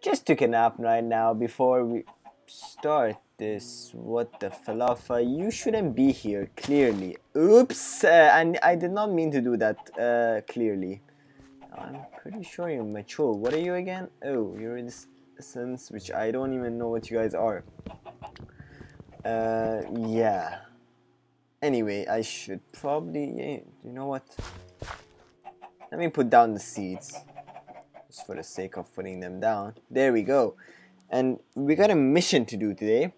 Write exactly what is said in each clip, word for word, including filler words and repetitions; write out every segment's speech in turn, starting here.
Just took a nap right now before we start this. What the falafa? You shouldn't be here, clearly. Oops, uh, and I did not mean to do that, uh, clearly. I'm pretty sure you're mature. What are you again? Oh, you're in this sense, which I don't even know what you guys are. Uh, yeah. Anyway, I should probably, yeah, you know what? Let me put down the seeds. Just for the sake of putting them down. There we go. And we got a mission to do today,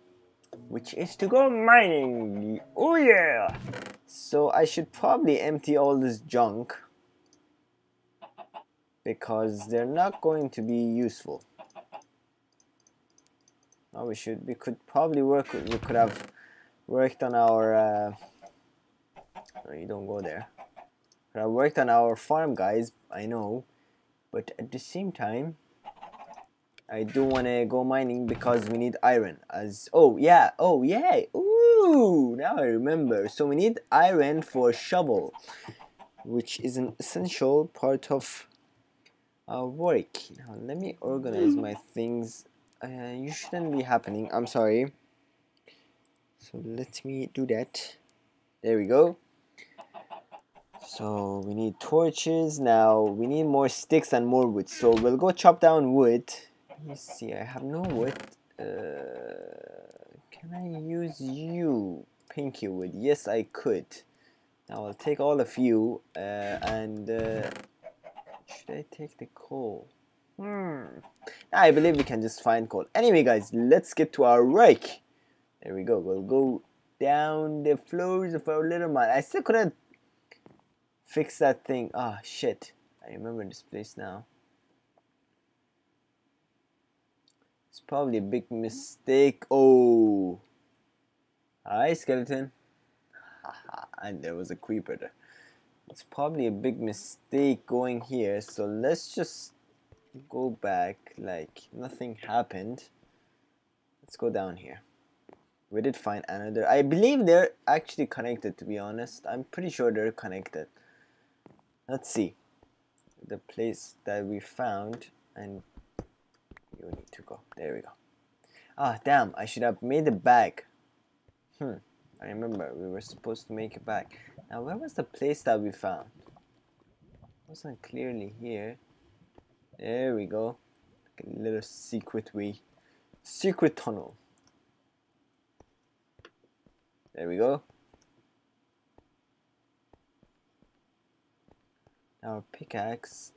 which is to go mining. Oh yeah! So I should probably empty all this junk, because they're not going to be useful. Oh, we should, we could probably work, we could have worked on our, uh, no, you don't go there. But I worked on our farm, guys, I know, but at the same time, I do want to go mining because we need iron as, oh yeah, oh yeah, ooh, now I remember. So we need iron for shovel, which is an essential part of our work. Now let me organize my things. Uh, you shouldn't be happening, I'm sorry. So let me do that. There we go. So we need torches. Now we need more sticks and more wood, so we'll go chop down wood. Let me see, I have no wood. Uh, can I use you, pinky wood? Yes, I could. Now I'll take all of you, uh, and uh, should I take the coal? Hmm. I believe we can just find coal. Anyway, guys, let's get to our work. There we go. We'll go down the floors of our little mine. I still couldn't fix that thing. Ah, shit. I remember this place now. It's probably a big mistake. Oh. Hi, skeleton. And there was a creeper there. It's probably a big mistake going here. So let's just go back like nothing happened. Let's go down here. We did find another. I believe they're actually connected, to be honest. I'm pretty sure they're connected. Let's see. The place that we found, and you need to go. There we go. Ah, damn. I should have made a bag. Hmm. I remember we were supposed to make a bag. Now, where was the place that we found? It wasn't clearly here. There we go. Like a little secret way. Secret tunnel. There we go. Our pickaxe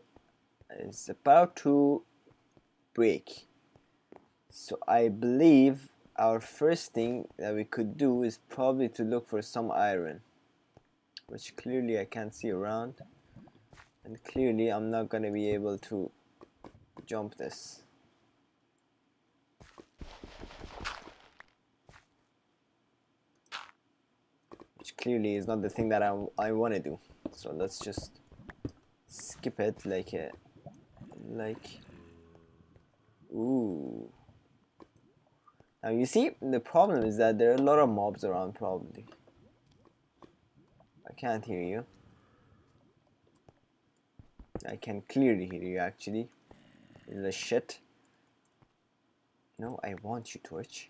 is about to break. So I believe our first thing that we could do is probably to look for some iron, which clearly I can't see around. And clearly I'm not going to be able to jump this. Which clearly is not the thing that I, I want to do. So let's just skip it like a, like, ooh. Now you see, the problem is that there are a lot of mobs around probably. I can't hear you. I can clearly hear you actually. The shit. No, I want you, torch.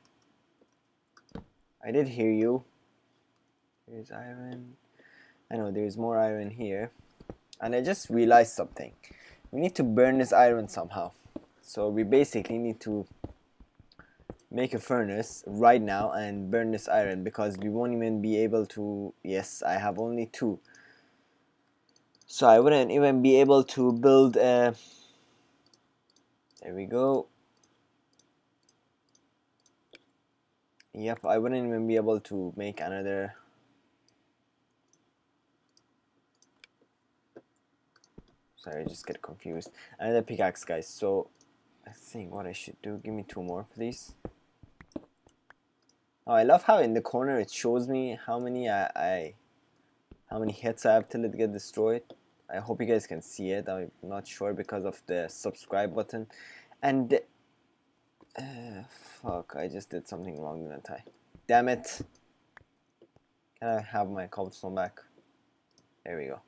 I did hear you. There's iron. I know there's more iron here. And I just realized something. We need to burn this iron somehow. So we basically need to make a furnace right now and burn this iron, because we won't even be able to. Yes, I have only two. So I wouldn't even be able to build a. There we go. Yep, I wouldn't even be able to make another. Sorry, I just get confused. Another pickaxe, guys. So I think what I should do, give me two more, please. Oh, I love how in the corner it shows me how many I, I how many hits I have till it get destroyed. I hope you guys can see it. I'm not sure because of the subscribe button. And uh, fuck, I just did something wrong, didn't I? Damn it! Can I have my cobblestone back? There we go.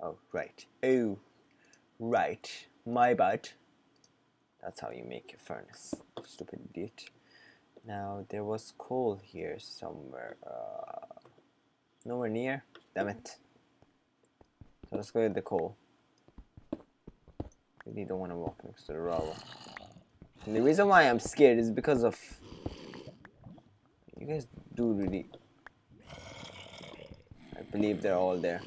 Oh, right. Oh, right. My bad. That's how you make a furnace. Stupid idiot. Now there was coal here somewhere. Uh, nowhere near. Damn it. So let's go get the coal. Really don't want to walk next to the rubble. And the reason why I'm scared is because of you guys do really. I believe they're all there.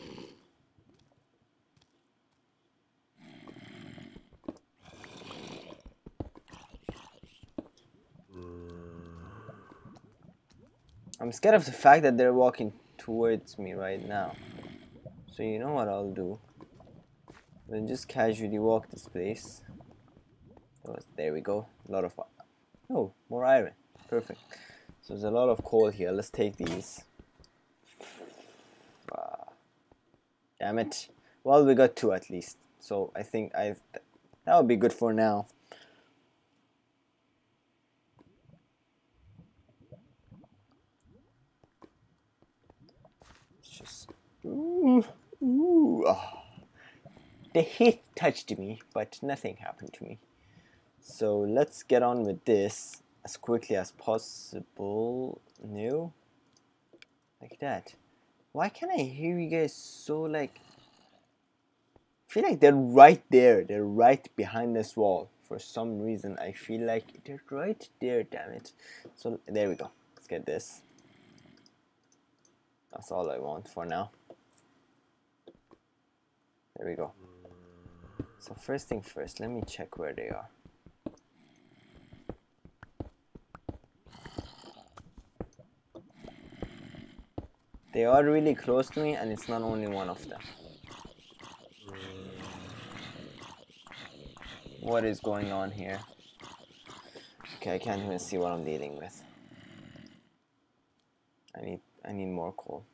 I'm scared of the fact that they're walking towards me right now. So you know what I'll do? Then just casually walk this place. There we go. A lot of oh, more iron. Perfect. So there's a lot of coal here. Let's take these. Uh, damn it. Well, we got two at least. So I think I th that would be good for now. Ooh, ooh, oh. The heat touched me, but nothing happened to me. So let's get on with this as quickly as possible. No, like that. Why can I hear you guys so like? I feel like they're right there. They're right behind this wall. For some reason, I feel like they're right there. Damn it! So there we go. Let's get this. That's all I want for now. There we go. So first thing first, let me check where they are. They are really close to me, and it's not only one of them. What is going on here? Okay, I can't even see what I'm dealing with. I need, I need more coal.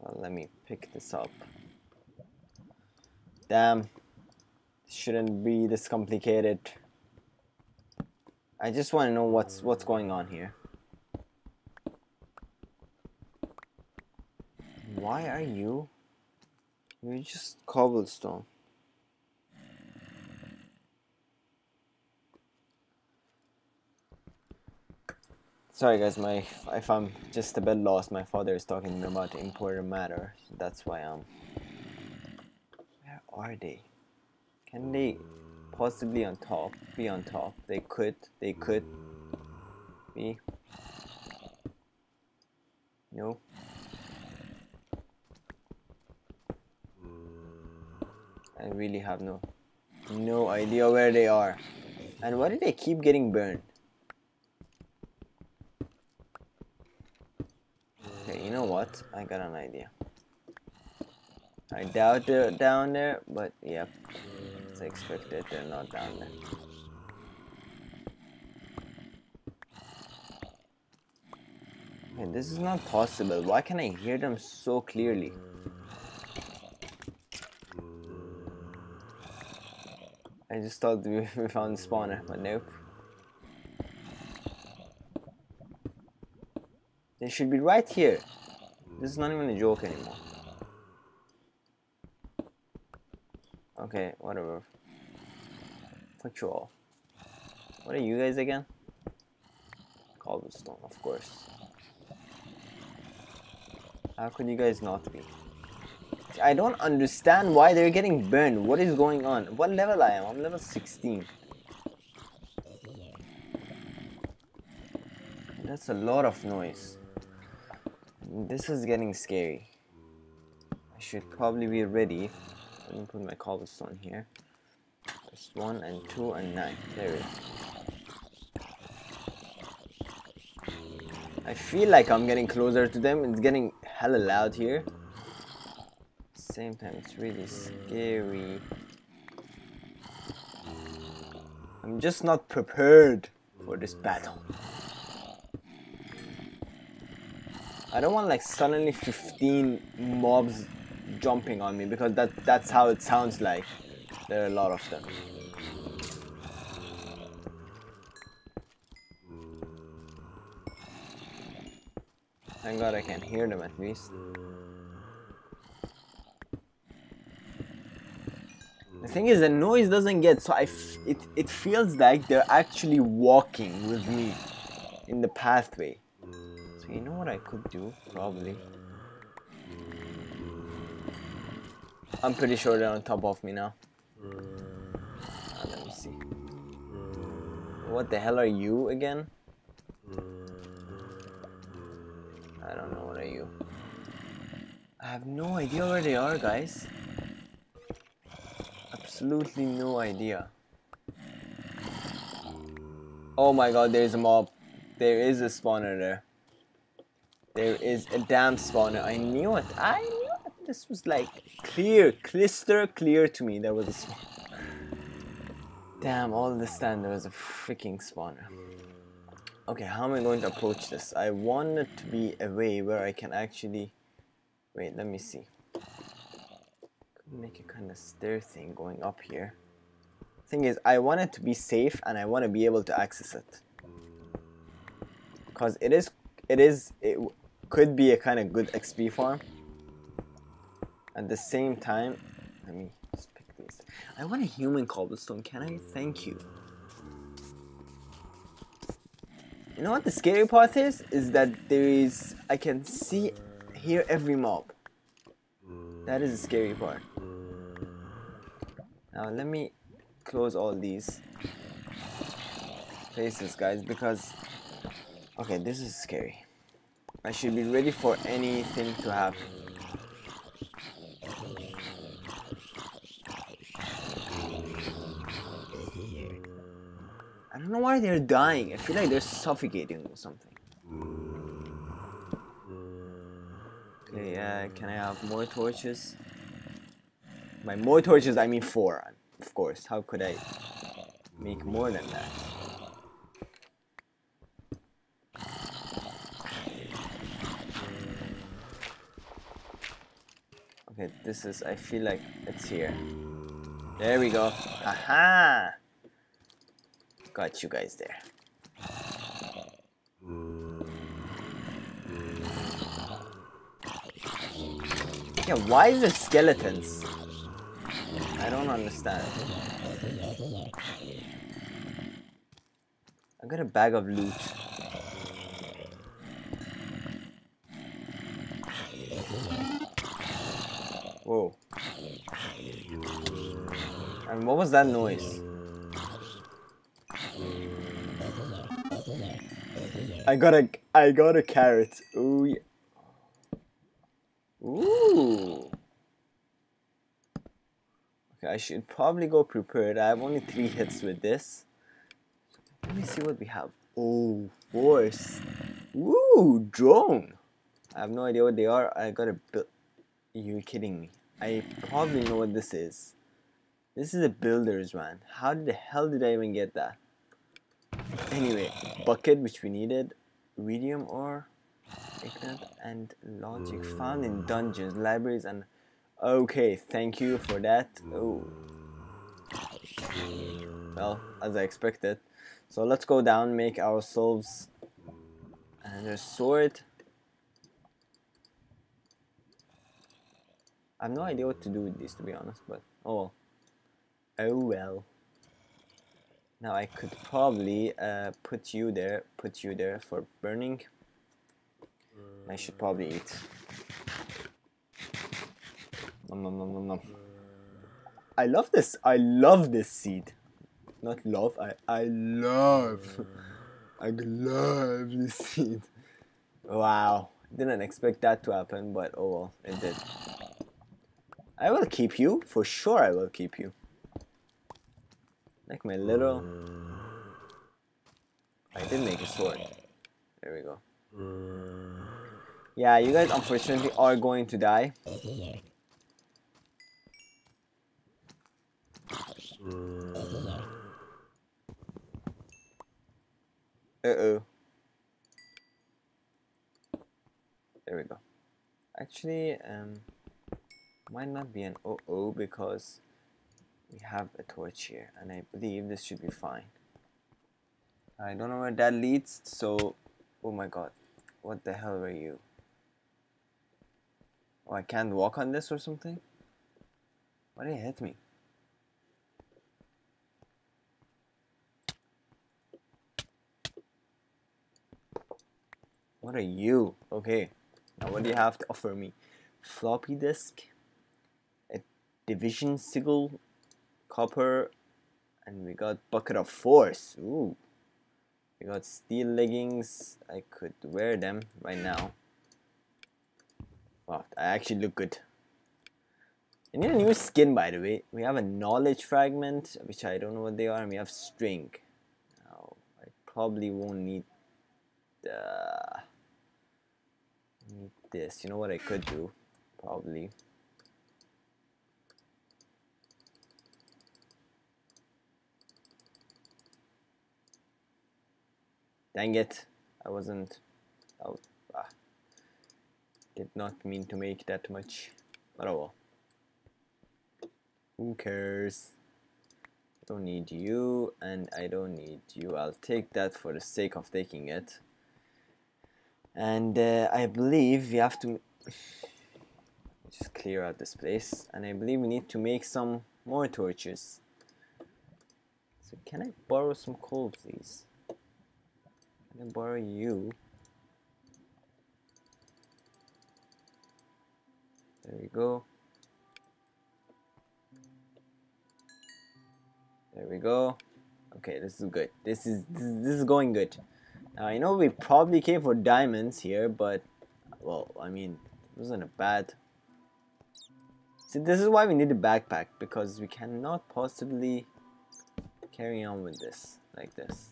Well, let me pick this up. Damn, shouldn't be this complicated. I just want to know what's what's going on here. Why are you? You're just cobblestone. Sorry guys, my if I'm just a bit lost, my father is talking about important matter. So that's why I'm. Are they? Can they possibly on top? Be on top? They could. They could be. No. I really have no, no idea where they are. And why do they keep getting burned? Okay, you know what? I got an idea. I doubt they're down there, but yep, it's expected they're not down there. Okay, this is not possible. Why can I hear them so clearly? I just thought we found the spawner, but nope. They should be right here. This is not even a joke anymore. Okay, whatever. Fuck you all. What are you guys again? Cobblestone, of course. How could you guys not be? I don't understand why they're getting burned. What is going on? What level I am? I'm level sixteen. That's a lot of noise. This is getting scary. I should probably be ready. Let me put my cobblestone here. There's one and two and nine. There it is. I feel like I'm getting closer to them. It's getting hella loud here. Same time, it's really scary. I'm just not prepared for this battle. I don't want like suddenly fifteen mobs jumping on me, because that that's how it sounds like. There are a lot of them. Thank God I can hear them at least. The thing is the noise doesn't get, so I f it, it feels like they're actually walking with me in the pathway. So you know what I could do, probably? I'm pretty sure they're on top of me now. Ah, let me see. What the hell are you again? I don't know, what are you? I have no idea where they are, guys. Absolutely no idea. Oh my god, there is a mob. There is a spawner there. There is a damn spawner. I knew it. I knew it. This was like clear, crystal clear to me. There was a spawner. Damn, all this time there was a freaking spawner. Okay, how am I going to approach this? I want it to be a way where I can actually... Wait, let me see. Could make a kind of stair thing going up here. Thing is, I want it to be safe and I want to be able to access it. Because it is, it is, it could be a kind of good X P farm. At the same time, let me just pick these. I want a human cobblestone, can I? Thank you. You know what the scary part is? Is that there is, I can see hear every mob. That is the scary part. Now let me close all these places, guys, because okay, this is scary. I should be ready for anything to happen. I don't know why they're dying. I feel like they're suffocating or something. Yeah, can I have more torches? By more torches, I mean four, of course. How could I make more than that? Okay, this is, I feel like it's here. There we go. Aha! Got you guys there. Yeah, why is there skeletons? I don't understand. I got a bag of loot. Whoa. And what was that noise? I got a I got a carrot. Ooh yeah. Ooh. Okay, I should probably go prepared. I have only three hits with this. Let me see what we have. Oh, horse. Ooh, drone. I have no idea what they are. I gotta build. You're kidding me. I probably know what this is. This is a builder's van. How the hell did I even get that? Anyway, bucket, which we needed. Iridium ore. Ignorant and logic found in dungeons, libraries, and okay, thank you for that. Oh, well, as I expected. So let's go down, make ourselves another sword. I have no idea what to do with these, to be honest, but oh well. Oh well. Now I could probably uh, put you there, put you there for burning. I should probably eat. Nom, nom, nom, nom, nom. I love this. I love this seed. Not love. I I love. I love this seed. Wow. Didn't expect that to happen, but oh well, it did. I will keep you for sure. I will keep you. Like my little. I did make a sword. There we go. Yeah, you guys unfortunately are going to die. Uh-oh. There we go. Actually, um, might not be an uh-oh because we have a torch here and I believe this should be fine. I don't know where that leads, so... Oh my god. What the hell were you? Oh, I can't walk on this or something? Why did it hit me? What are you? Okay, now what do you have to offer me? Floppy disk, a division signal, copper, and we got bucket of force. Ooh, we got steel leggings. I could wear them right now. Wow, I actually look good. I need a new skin, by the way. We have a knowledge fragment, which I don't know what they are, and we have string. Now, I probably won't need uh, need this. You know what I could do? Probably. Dang it. I wasn't... Oh, ah. Did not mean to make that much. But oh well. Who cares? I don't need you, and I don't need you. I'll take that for the sake of taking it. And uh, I believe we have to just clear out this place. And I believe we need to make some more torches. So can I borrow some coal, please? Can I borrow you? There we go. There we go. Okay, this is good. This is this is going good. Now I know we probably came for diamonds here, but well, I mean, it wasn't a bad. See, this is why we need a backpack, because we cannot possibly carry on with this like this.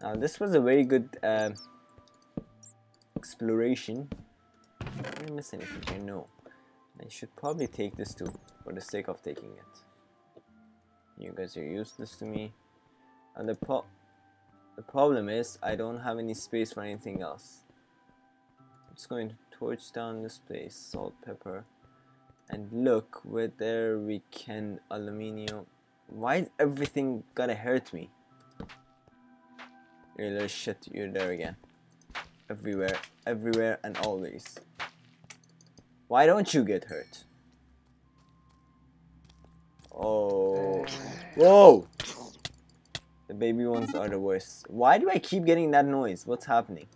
Now this was a very good uh, exploration. Did I miss anything here? No. I should probably take this too, for the sake of taking it. You guys are useless to me. And the pro the problem is I don't have any space for anything else. I'm just going to torch down this place, salt, pepper, and look whether we can aluminium. Why is everything gotta hurt me? You're there, shit, you're there again. Everywhere, everywhere and always. Why don't you get hurt? Oh, whoa! The baby ones are the worst. Why do I keep getting that noise? What's happening?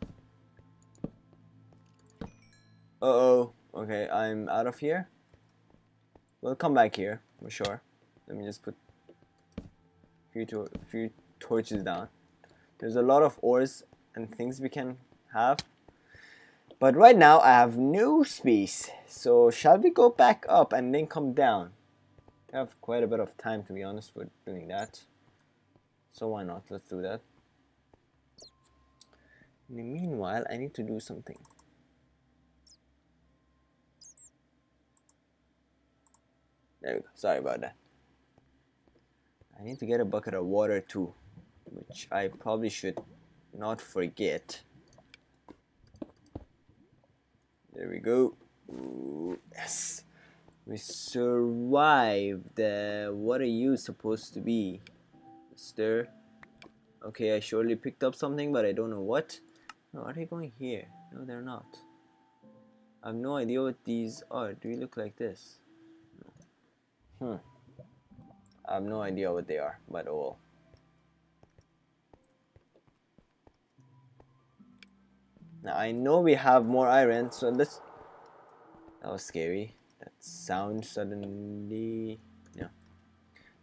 Uh-oh. Okay, I'm out of here. We'll come back here, for sure. Let me just put a few, tor few torches down. There's a lot of ores and things we can have. But right now, I have no space. So, shall we go back up and then come down? I have quite a bit of time, to be honest, with doing that. So why not? Let's do that. In the meanwhile, I need to do something. There we go. Sorry about that. I need to get a bucket of water too, which I probably should not forget. There we go. Ooh, yes. We survived. Uh, what are you supposed to be? Stir. Okay, I surely picked up something, but I don't know what. No, are they going here? No, they're not. I have no idea what these are. Do you look like this? Hmm. I have no idea what they are, but oh well. Now, I know we have more iron, so let's... That was scary. That sound suddenly... No.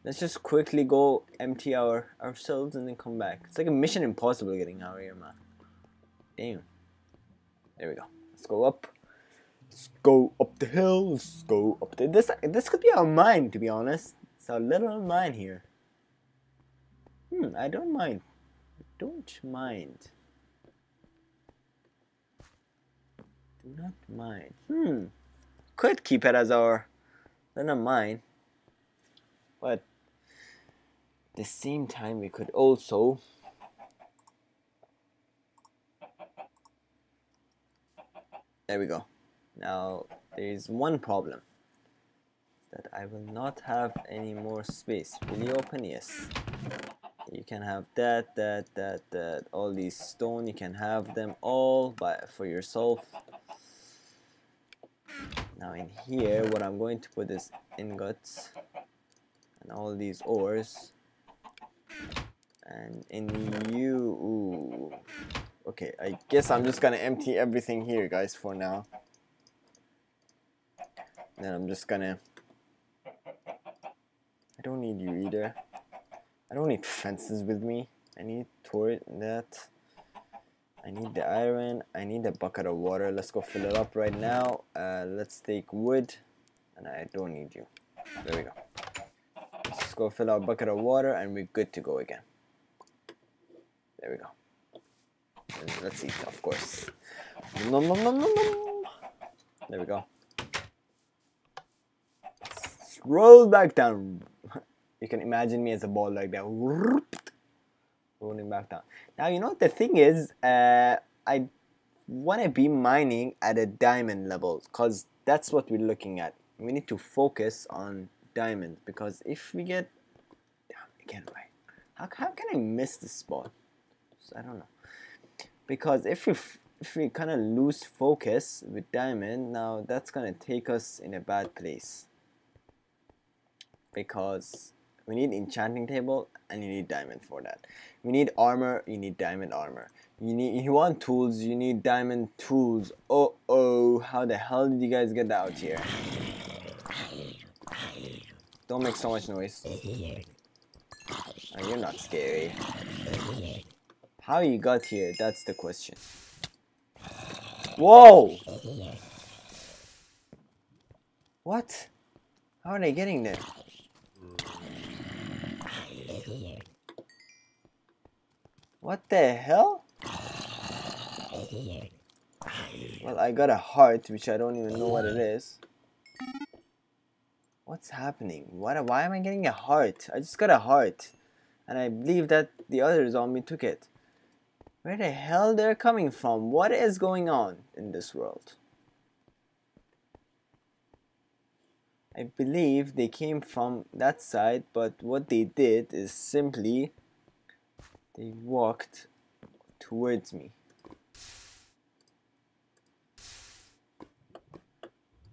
Let's just quickly go empty our ourselves and then come back. It's like a Mission Impossible getting out of here, man. Damn. There we go. Let's go up. Let's go up the hill. Let's go up the... This, this could be our mine, to be honest. It's our little mine here. Hmm, I don't mind. I don't mind. Do not mind. Hmm. Could keep it as our little mine, but at the same time we could also there we go. Now there is one problem, that I will not have any more space. Will you open? Yes, you can have that, that, that, that, all these stone. You can have them all by for yourself. Now in here, what I'm going to put is ingots and all these ores. And in you, ooh, Okay, I guess I'm just gonna empty everything here, guys, for now. And then I'm just gonna... I don't need you either. I don't need fences with me. I need torch, that. I need the iron. I need a bucket of water. Let's go fill it up right now. Uh, let's take wood. And I don't need you. There we go. Let's go fill our bucket of water and we're good to go again. There we go. And let's eat, of course. Nom, nom, nom, nom, nom. There we go. Let's roll back down. You can imagine me as a ball like that. Rolling back down. Now, you know what the thing is? Uh, I want to be mining at a diamond level because that's what we're looking at. We need to focus on diamonds because if we get... Damn, I can't write. How, how can I miss this spot? I don't know. Because if we, if we kind of lose focus with diamond, now that's going to take us in a bad place. Because we need enchanting table and you need diamond for that. We need armor, you need diamond armor. You need, you want tools, you need diamond tools. Oh, oh, how the hell did you guys get that out here? Don't make so much noise. Oh, you're not scary. How you got here, that's the question. Whoa! What? How are they getting there? What the hell? Well, I got a heart, which I don't even know what it is. What's happening? What, why am I getting a heart? I just got a heart. And I believe that the other zombie took it. Where the hell they're coming from? What is going on in this world? I believe they came from that side, but what they did is simply they walked towards me.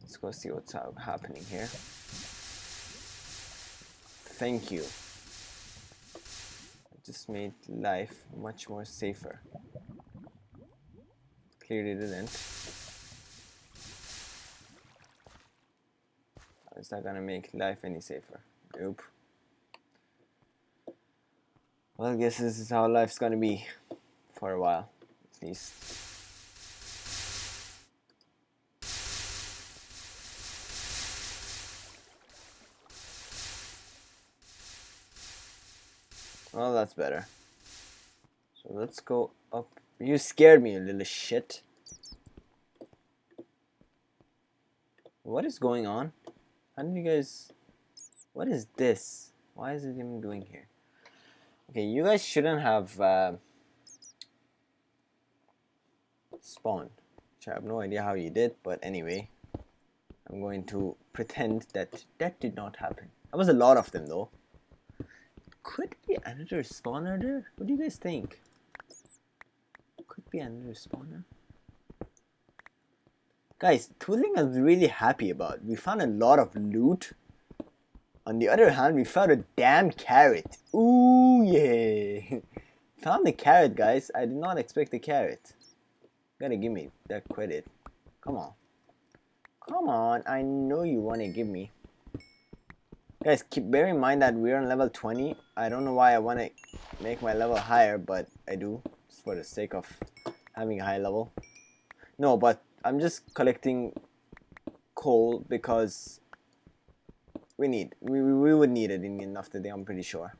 Let's go see what's happening here. Thank you. Just made life much more safer. Clearly didn't. It's not gonna make life any safer. Nope. Well, I guess this is how life's gonna be for a while, at least. Well, that's better. So let's go up. You scared me, you little shit. What is going on? How did you guys... What is this? Why is it even doing here? Okay, you guys shouldn't have uh, spawned. Which I have no idea how you did, but anyway. I'm going to pretend that that did not happen. That was a lot of them, though. Could be another spawner there? What do you guys think? Could be another spawner? Guys, tooling I was really happy about. We found a lot of loot. On the other hand, we found a damn carrot. Ooh, yeah. Found the carrot, guys. I did not expect the carrot. Gotta give me that credit. Come on. Come on, I know you wanna give me. Guys, keep bear in mind that we're on level twenty. I don't know why I want to make my level higher, but I do. Just for the sake of having a high level. No, but I'm just collecting coal because we need. We, we would need it in enough today, I'm pretty sure.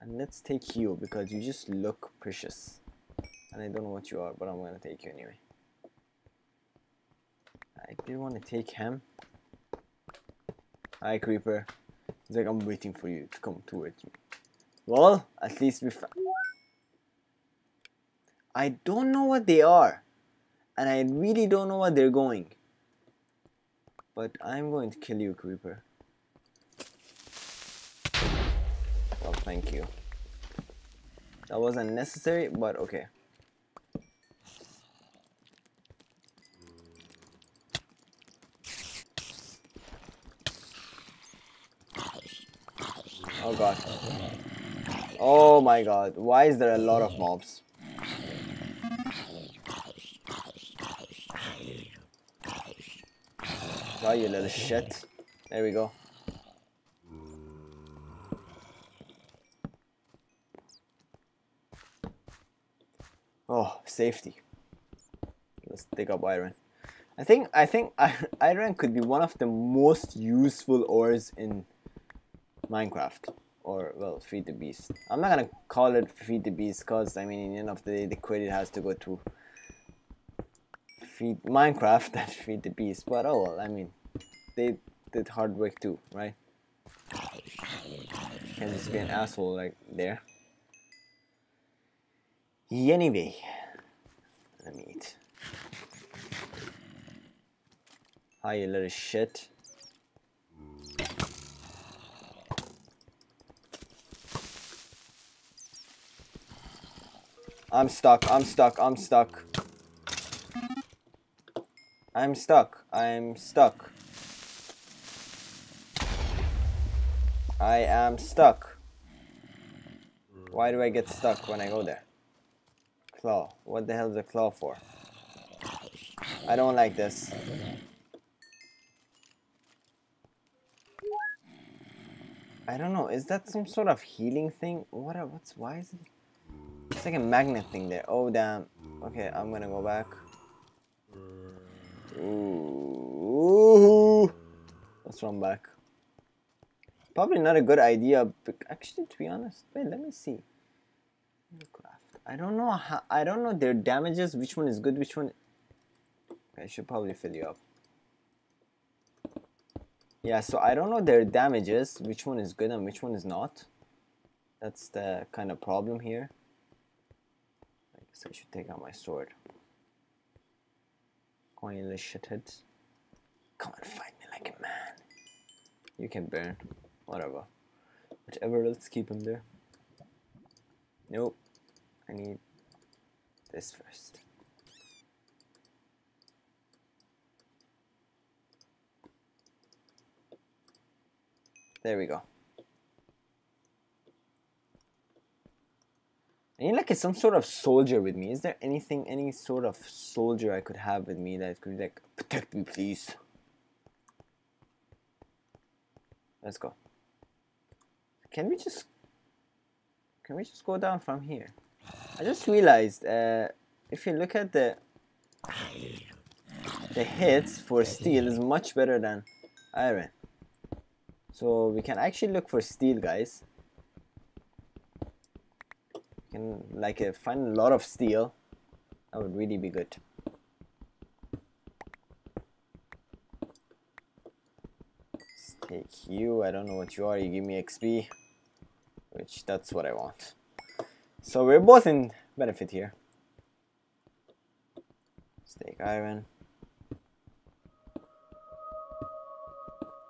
And let's take you because you just look precious. And I don't know what you are, but I'm going to take you anyway. I did want to take him. Hi, Creeper. It's like I'm waiting for you to come towards me. Well, at least we found... I don't know what they are. And I really don't know what they're going. But I'm going to kill you, Creeper. Well, thank you. That wasn't necessary, but okay. Oh god. Oh my god. Why is there a lot of mobs? Oh, you little shit. There we go. Oh, safety. Let's dig up iron. I think I think iron could be one of the most useful ores in Minecraft, or well, Feed the Beast. I'm not gonna call it Feed the Beast because I mean, in the end of the day, the credit has to go to Feed Minecraft and Feed the Beast. But oh well, I mean, they did hard work too, right? Can't just be an asshole like there. Anyway, let me eat. Hi, you little shit. I'm stuck, I'm stuck, I'm stuck. I'm stuck, I'm stuck. I am stuck. Why do I get stuck when I go there? Claw. What the hell is a claw for? I don't like this. I don't know. Is that some sort of healing thing? What? Are, what's? Why is it? It's like a magnet thing there. Oh damn. Okay, I'm gonna go back. Ooh. Let's run back. Probably not a good idea. But actually, to be honest, wait. Let me see. I don't know how, I don't know their damages, which one is good, which one... I should probably fill you up. Yeah, so I don't know their damages, which one is good and which one is not. That's the kind of problem here. I guess I should take out my sword. Come on, you little shitheads. Come on, fight me like a man. You can burn. Whatever. Whatever, let's keep him there. Nope. I need this first. There we go. I need like some sort of soldier with me. Is there anything, any sort of soldier I could have with me that could be like, protect me please? Let's go. Can we just, can we just go down from here? I just realized uh, if you look at the the hits for steel is much better than iron, so we can actually look for steel, guys. We can like uh, find a lot of steel. That would really be good. Let's take you. I don't know what you are. You give me X P, which that's what I want. So we're both in benefit here. Let's take iron.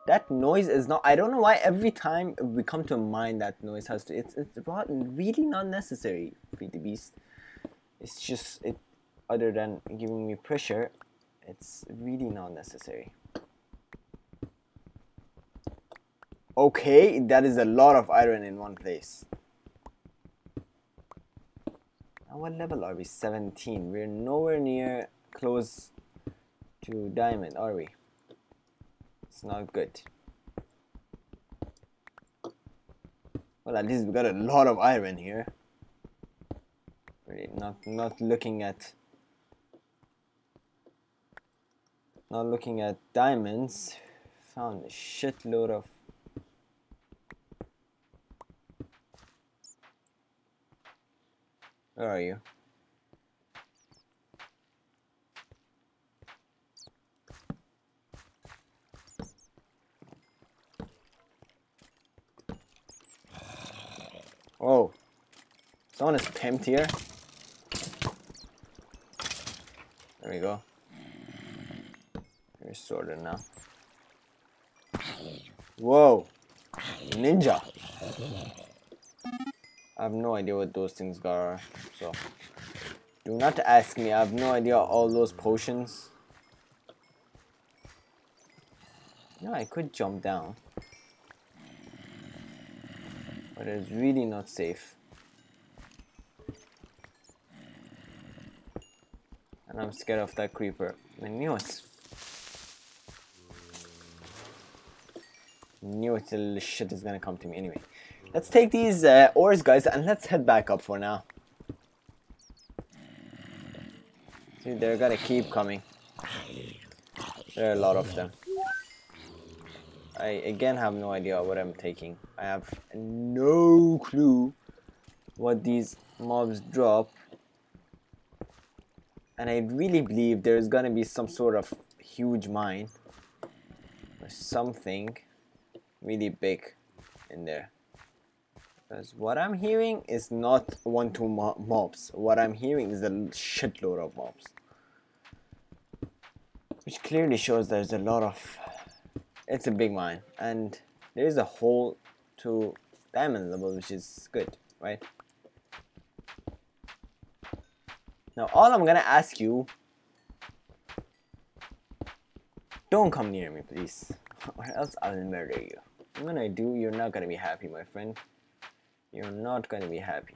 That noise is not... I don't know why every time we come to a mine that noise has to... It's, it's really not necessary, Feed the Beast. It's just... it. Other than giving me pressure, it's really not necessary. Okay, that is a lot of iron in one place. What level are we? seventeen. We're nowhere near close to diamond, are we? It's not good. Well, at least we got a lot of iron here. Really not not looking at not looking at diamonds. Found a shitload of Where are you? Oh, someone is pimped here. There we go. You're sorted now. Whoa, ninja. I have no idea what those things are, so do not ask me. I have no idea all those potions. No, I could jump down, but it's really not safe. And I'm scared of that creeper. I knew it. Knew it till shit is gonna come to me. Anyway, let's take these uh, ores, guys, and let's head back up for now. Dude, they're gonna keep coming. There are a lot of them. I again have no idea what I'm taking. I have no clue what these mobs drop. And I really believe there's gonna be some sort of huge mine or something really big in there. Because what I'm hearing is not one, two mo mobs. What I'm hearing is a shitload of mobs. Which clearly shows there's a lot of... It's a big mine. And there is a hole to diamond level, which is good, right? Now, all I'm gonna ask you, don't come near me, please, or else I'll murder you. And when I do, you're not gonna be happy, my friend. You're not gonna be happy.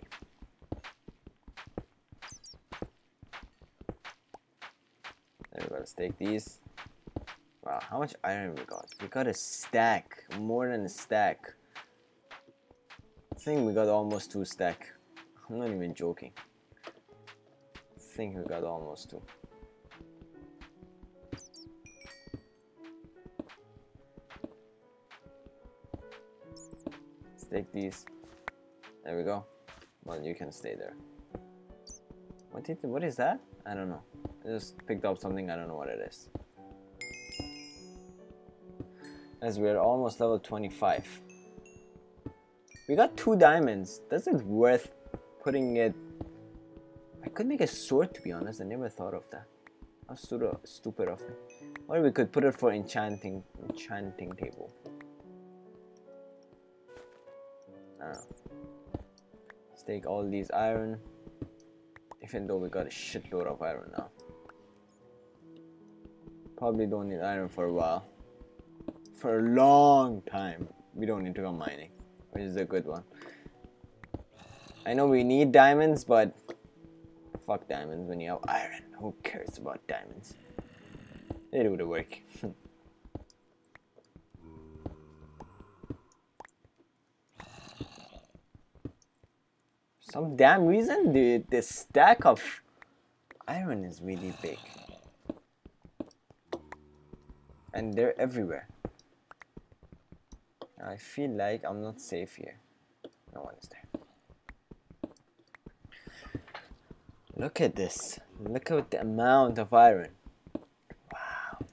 There we go, let's take these. Wow, how much iron we got? We got a stack, more than a stack. I think we got almost two stack. I'm not even joking. I think we got almost two. Let's take these. There we go. Well, you can stay there. What did, what is that? I don't know. I just picked up something. I don't know what it is. As we're almost level twenty-five. We got two diamonds. That's it worth putting it. I could make a sword, to be honest. I never thought of that. How stupid of me. Or we could put it for enchanting enchanting table. I don't know. Let's take all these iron. Even though we got a shitload of iron now. Probably don't need iron for a while. For a long time. We don't need to go mining. Which is a good one. I know we need diamonds, but... Fuck diamonds when you have iron. Who cares about diamonds? They do the work. Some damn reason, dude, this stack of iron is really big. And they're everywhere. I feel like I'm not safe here. No one is there. Look at this. Look at the amount of iron. Wow.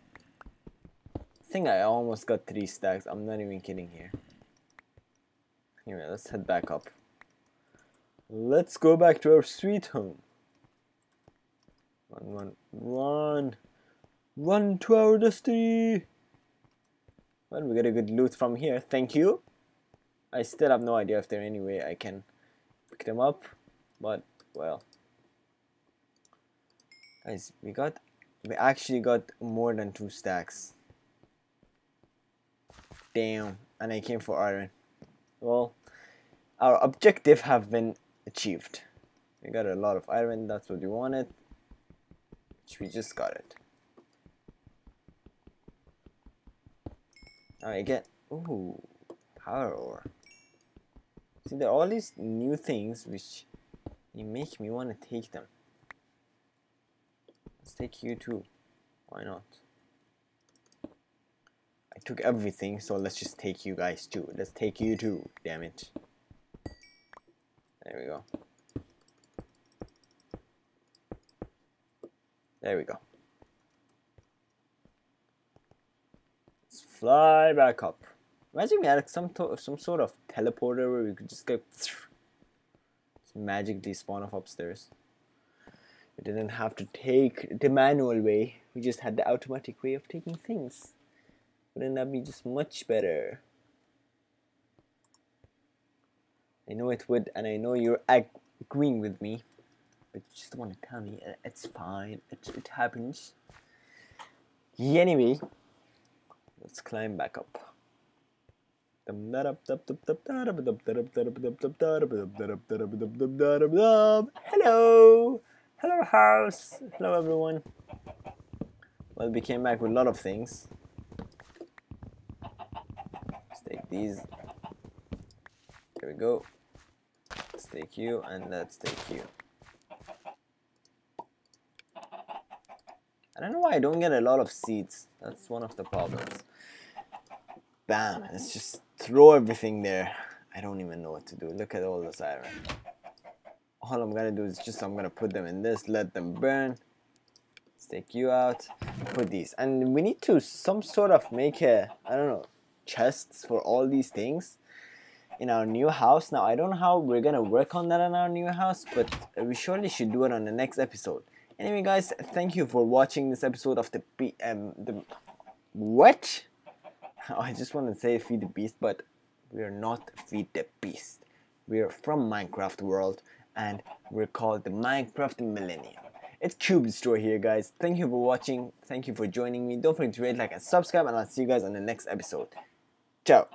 I think I almost got three stacks. I'm not even kidding here. Anyway, let's head back up. Let's go back to our sweet home. Run, run, run. Run to our destiny. Well, we got a good loot from here. Thank you. I still have no idea if there's any way I can pick them up. But, well. Guys, we got, we actually got more than two stacks. Damn, and I came for iron. Well, our objective have been achieved. We got a lot of iron, that's what we wanted. Which we just got it. Alright, get, ooh, power ore. See, there are all these new things which make me want to take them. Let's take you too. Why not? I took everything, so let's just take you guys too. Let's take you too. Damn it. There we go. There we go. Let's fly back up. Imagine we had some some sort of teleporter where we could just get just magically spawn off upstairs. We didn't have to take the manual way. We just had the automatic way of taking things. Wouldn't that be just much better? I know it would, and I know you're ag agreeing with me, but you just don't want to tell me. It's fine. It, it happens. Anyway, let's climb back up. Hello. Hello house! Hello everyone! Well, we came back with a lot of things. Let's these. There we go. Let's take you, and let's take you. I don't know why I don't get a lot of seeds. That's one of the problems. Bam, let's just throw everything there. I don't even know what to do. Look at all this iron. All I'm gonna do is just I'm gonna put them in this, let them burn. Let's take you out, put these. And we need to some sort of make a, I don't know, chests for all these things in our new house. Now I don't know how we're gonna work on that in our new house, but we surely should do it on the next episode. Anyway guys, thank you for watching this episode of the P um, the what? Oh, I just want to say Feed the Beast, but we are not Feed the Beast. We are from Minecraft world, and we're called the Minecraft Millennium. It's Cube Destroyer here guys. Thank you for watching. Thank you for joining me. Don't forget to rate, like, and subscribe, and I'll see you guys on the next episode. Ciao.